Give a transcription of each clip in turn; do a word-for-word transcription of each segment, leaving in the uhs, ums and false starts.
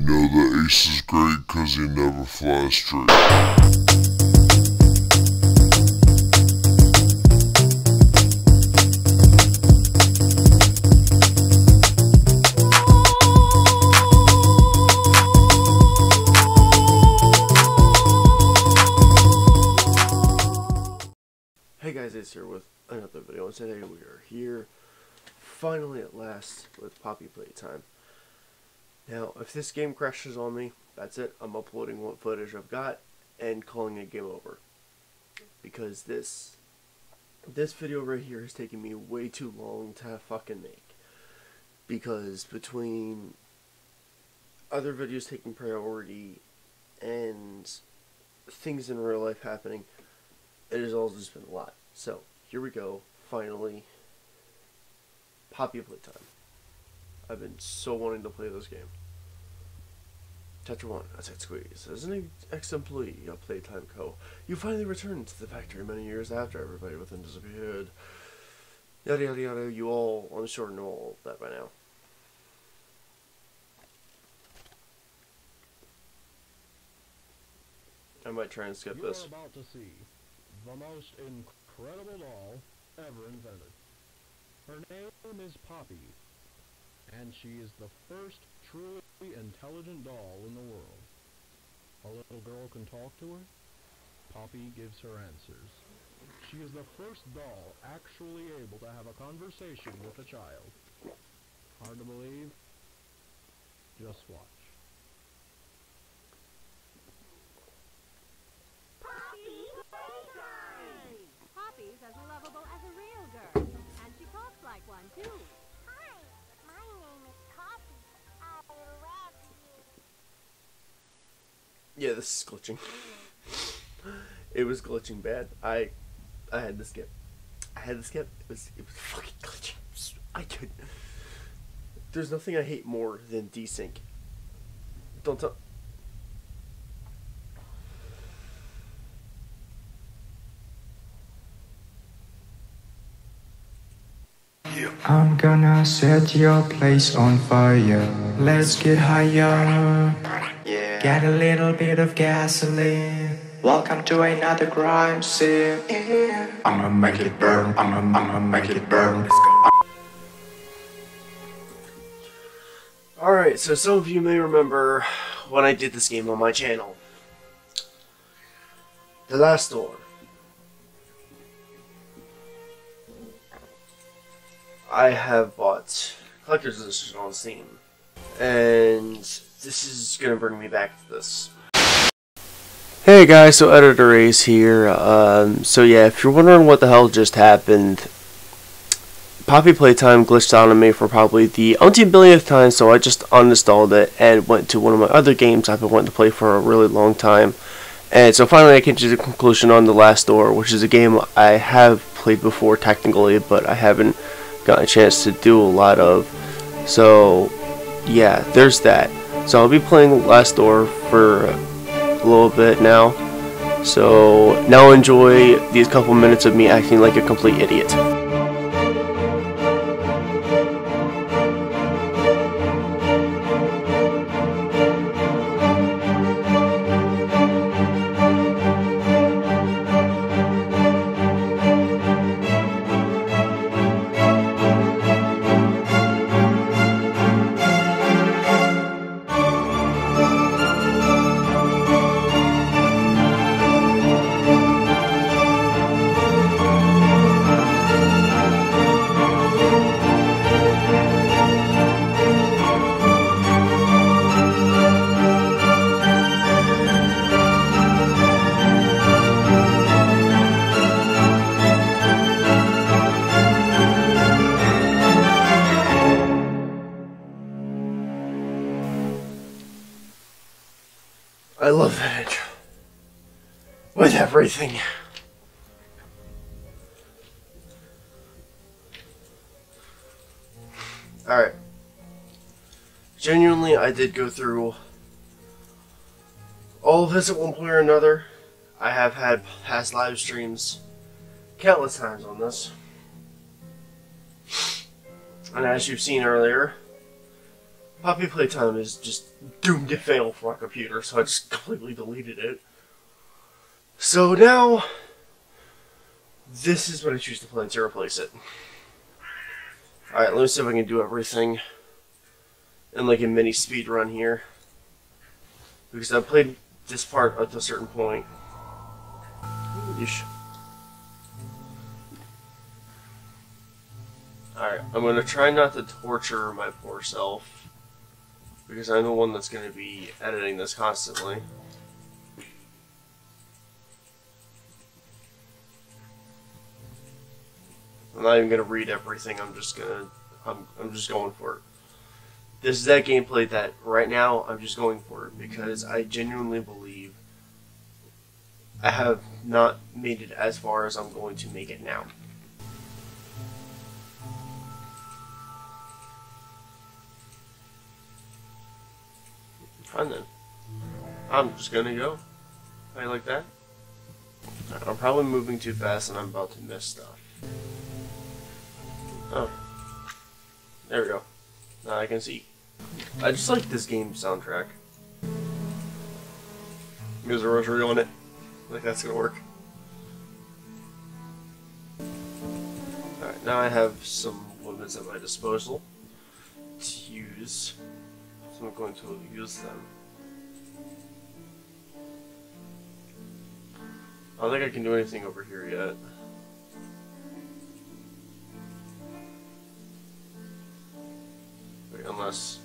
You know the ace is great because he never flies straight. Here with another video, and today we are here finally at last with Poppy Playtime. Now if this game crashes on me, that's it. I'm uploading what footage I've got and calling it game over, because this this video right here is taking me way too long to fucking make, because between other videos taking priority and things in real life happening, it has all just been a lot. So, here we go, finally, Poppy Playtime. I've been so wanting to play this game. Chapter one, Attack Squeeze. As an ex-employee of Playtime Co, you finally returned to the factory many years after everybody within disappeared. Yada yada yada, you all, I'm sure, know all of that by now. I might try and skip you this. Are about to see the most incredible Incredible doll ever invented. Her name is Poppy, and she is the first truly intelligent doll in the world. A little girl can talk to her. Poppy gives her answers. She is the first doll actually able to have a conversation with a child. Hard to believe? Just watch. As lovable as a real girl, and she talks like one too. Hi, my name is Poppy. I love you. Yeah, this is glitching. It was glitching bad. I, I had to skip. I had to skip. It was it was fucking glitching. I could. There's nothing I hate more than desync. Don't tell. I'm gonna set your place on fire. Let's get higher. Yeah. Get a little bit of gasoline. Welcome to another crime scene. Yeah. I'ma make it burn. I'ma I'ma make it burn. Let's go. All right. So some of you may remember when I did this game on my channel, The Last Door. I have bought Collector's Edition on Steam, and this is going to bring me back to this. Hey guys, so Editor Ace here. Um, so yeah, if you're wondering what the hell just happened, Poppy Playtime glitched out on me for probably the umpteen billionth time, so I just uninstalled it and went to one of my other games I've been wanting to play for a really long time. And so finally I came to the conclusion on The Last Door, which is a game I have played before technically, but I haven't got a chance to do a lot of. So yeah, there's that. So I'll be playing Last Door for a little bit now, so now enjoy these couple minutes of me acting like a complete idiot. I love that intro, with everything. Alright, genuinely I did go through all of this at one point or another. I have had past live streams countless times on this, and as you've seen earlier, Poppy Playtime is just doomed to fail for my computer, so I just completely deleted it. So now, this is what I choose to play to replace it. Alright, let me see if I can do everything in like a mini speed run here. Because I played this part at a certain point. Alright, I'm going to try not to torture my poor self, because I'm the one that's going to be editing this constantly. I'm not even going to read everything, I'm just going to, I'm, I'm just going for it. This is that gameplay that, right now, I'm just going for it, because I genuinely believe I have not made it as far as I'm going to make it now. Fine then. I'm just gonna go. How you like that? I'm probably moving too fast and I'm about to miss stuff. Oh. There we go. Now I can see. I just like this game soundtrack. There's a rosary on it. Like that's gonna work. Alright, now I have some limits at my disposal to use. So I'm going to use them. I don't think I can do anything over here yet. Wait, unless...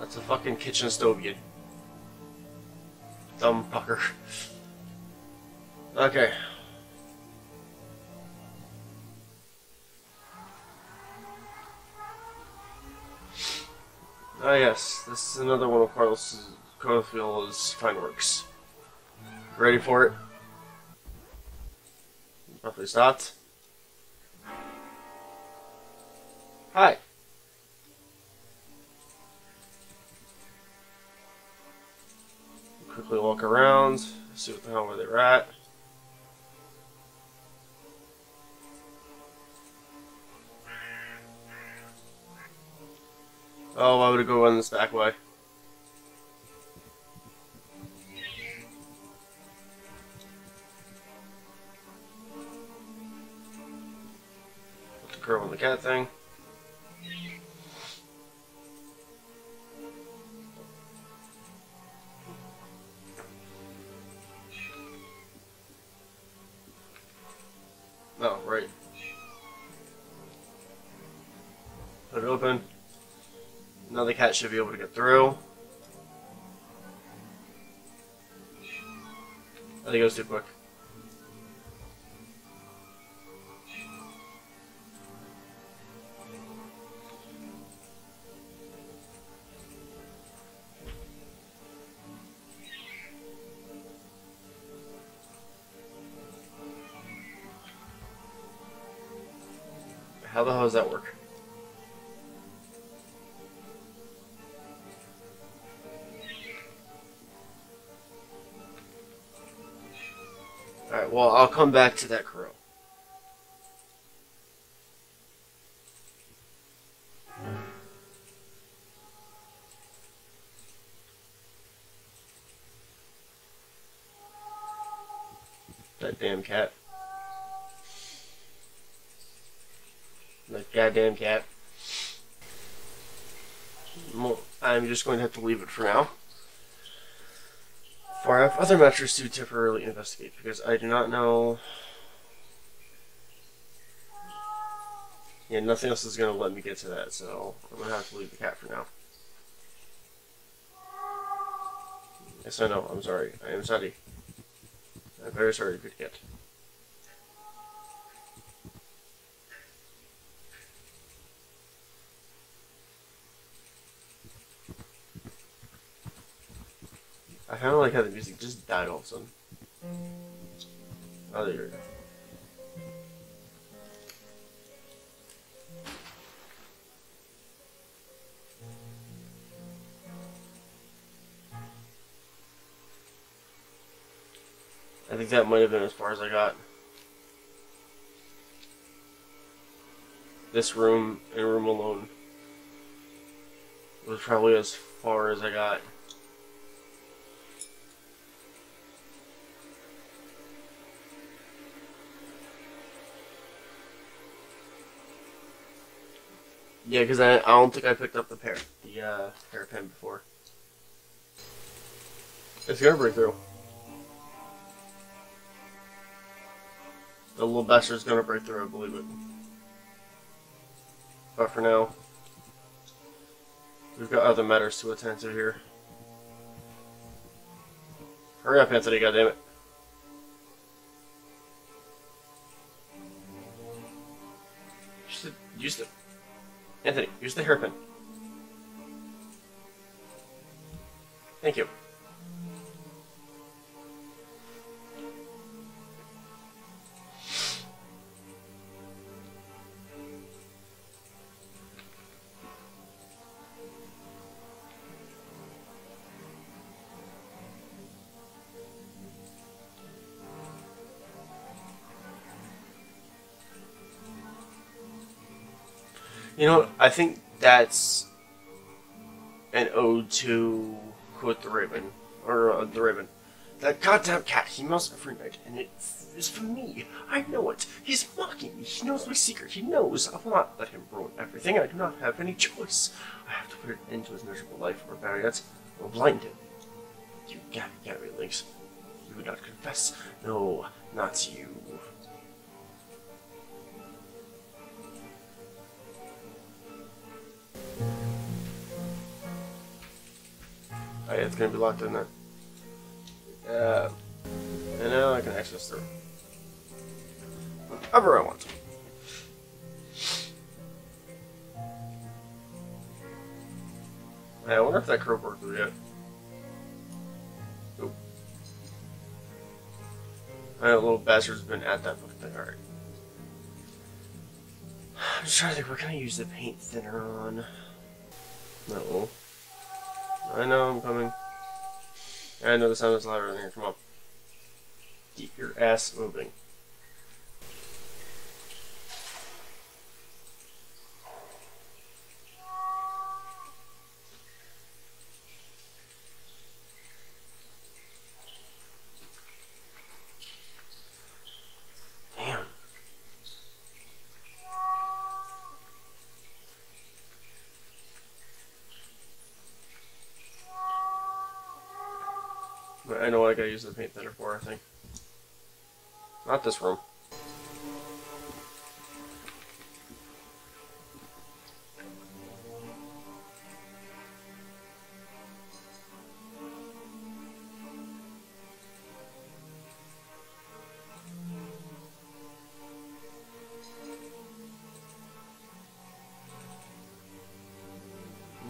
That's a fucking kitchen stove, you dumb fucker. Okay. Ah yes, this is another one of Carlos Cotufi's fine works. Ready for it? Roughly stopped. Hi. Quickly walk around, see what the hell where they're at. Oh, why would it go on this back way? Put the curve on the cat thing. Oh, right. Put it open. Now the cat should be able to get through. I think it was too quick. How the hell does that work? Alright, well, I'll come back to that crow. That damn cat. That goddamn cat. Well, I'm just going to have to leave it for now. For I have other matters to temporarily investigate, because I do not know... Yeah, nothing else is going to let me get to that, so I'm going to have to leave the cat for now. Yes, I know, I'm sorry. I am sorry. I'm very sorry, good cat. I kind of like how the music just died all of a sudden. Oh, there you go. I think that might have been as far as I got. this room and room alone was probably as far as I got. Yeah, because I, I don't think I picked up the pair, the uh, hairpin before. It's gonna break through. The little bastard's gonna break through, I believe it. But for now, we've got other matters to attend to here. Hurry up, Anthony, goddammit. Just use the... Anthony, use the hairpin. Thank you. You know, I think that's an ode to Quote the Raven, or uh, the Raven. That goddamn cat, he must every night, and it is for me. I know it. He's mocking me. He knows my secret. He knows I will not let him ruin everything. I do not have any choice. I have to put an end to his miserable life, or Barriott will blind him. You got it, Lynx. You would not confess. No, not you. Oh, yeah, it's gonna be locked in there. Uh, and now I can access through whatever I want. I wonder if that curve worked through yet. Oop. I know little bastard's been at that fucking thing. Alright. I'm just trying to think, what can I use the paint thinner on? No. I know I'm coming. I know the sound is louder than here. Come on. Keep your ass moving. I know what I gotta use the paint thinner for, I think. Not this room.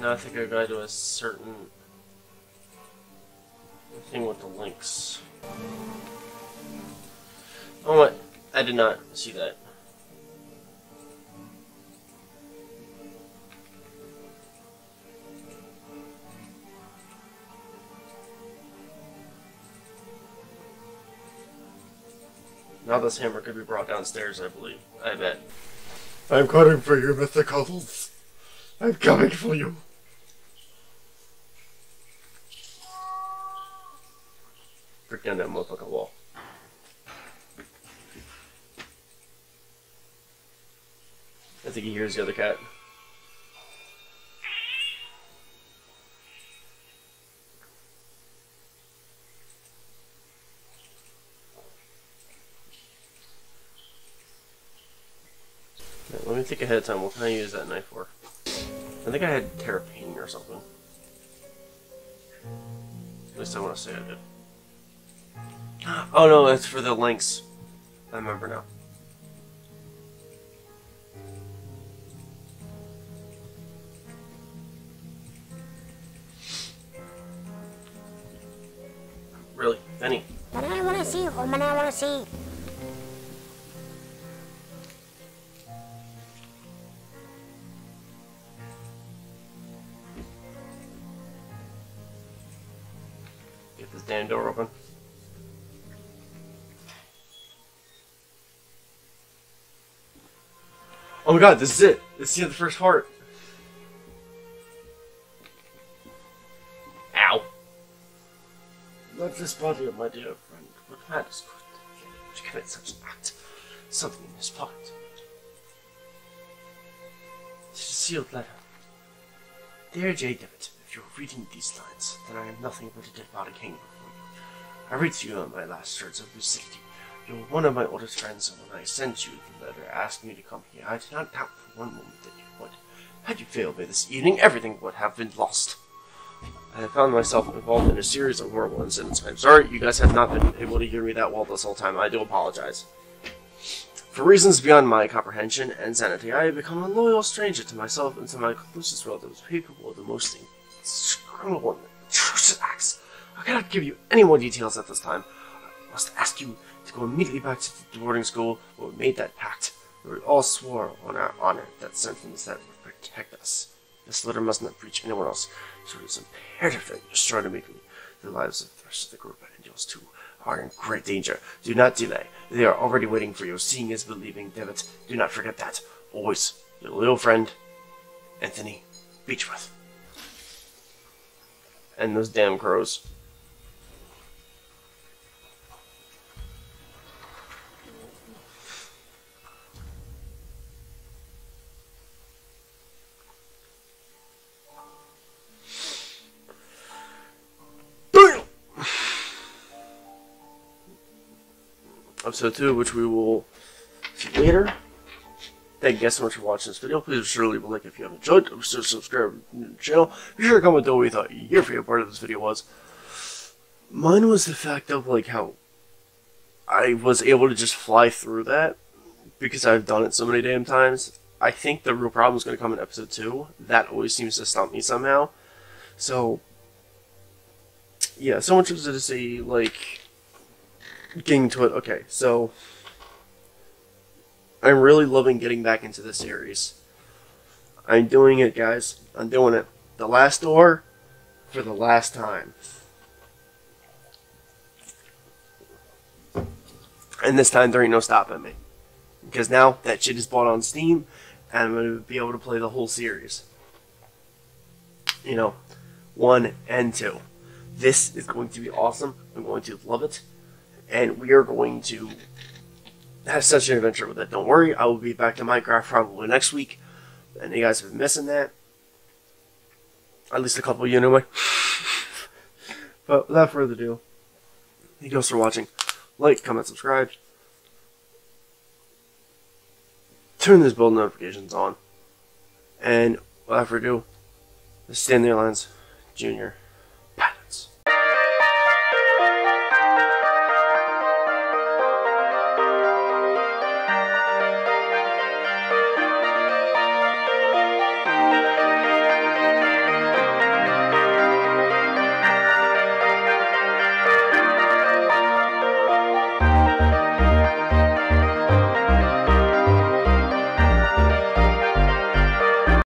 Now I think I gotta do a certain thing with the links. Oh, what? I did not see that. Now this hammer could be brought downstairs, I believe. I bet. I'm coming for you, Mister Cuddles. I'm coming for you. Break down that motherfucking wall. I think he hears the other cat. Right, let me think ahead of time. What can I use that knife for? I think I had terrapin or something. At least I want to say I did. Oh no, it's for the links. I remember now. Really? Any? What I wanna see, woman I wanna see. Get this damn door open. Oh my god, this is it! This is the first part! Ow! Love this body of my dear friend, but madness could commit such an act. Something in his pocket. It's a sealed letter. Dear J. Devitt, if you're reading these lines, then I am nothing but a dead body hanging before you. I read to you on my last words of lucidity. You were one of my oldest friends, and when I sent you the letter asking you to come here, I did not doubt for one moment that you would. Had you failed me this evening, everything would have been lost. I have found myself involved in a series of horrible incidents. I'm sorry you guys have not been able to hear me that well this whole time. I do apologize. For reasons beyond my comprehension and sanity, I have become a loyal stranger to myself and to my closest relatives, capable of the most inscrutable and atrocious acts. I cannot give you any more details at this time. I must ask you to go immediately back to the boarding school where we made that pact, where we all swore on our honor that sentence that would protect us. This letter must not reach anyone else, so it is imperative that you start immediately. The lives of the rest of the group and yours too are in great danger. Do not delay. They are already waiting for you. Seeing is believing, Devitt. Do not forget that. Always, your loyal friend, Anthony Beechworth. And those damn crows. Episode two, which we will see later. Thank you guys so much for watching this video. Please be sure to leave a like if you have enjoyed. Be sure to subscribe to the channel. Be sure to comment down what you thought your favorite part of this video was. Mine was the fact of like how I was able to just fly through that because I've done it so many damn times. I think the real problem is going to come in episode two. That always seems to stump me somehow. So yeah, so much was it to see like. Getting to it, okay, so I'm really loving getting back into the series. I'm doing it, guys. I'm doing it. The Last Door for the last time. And this time there ain't no stopping me. Because now that shit is bought on Steam, and I'm going to be able to play the whole series. You know, one and two. This is going to be awesome. I'm going to love it. And we are going to have such an adventure with it. Don't worry, I will be back to Minecraft probably next week. And you guys have been missing that. At least a couple of you anyway. But without further ado, thank you guys for watching. Like, comment, subscribe. Turn those bell notifications on. And without further ado, this is Stanley Lens, Junior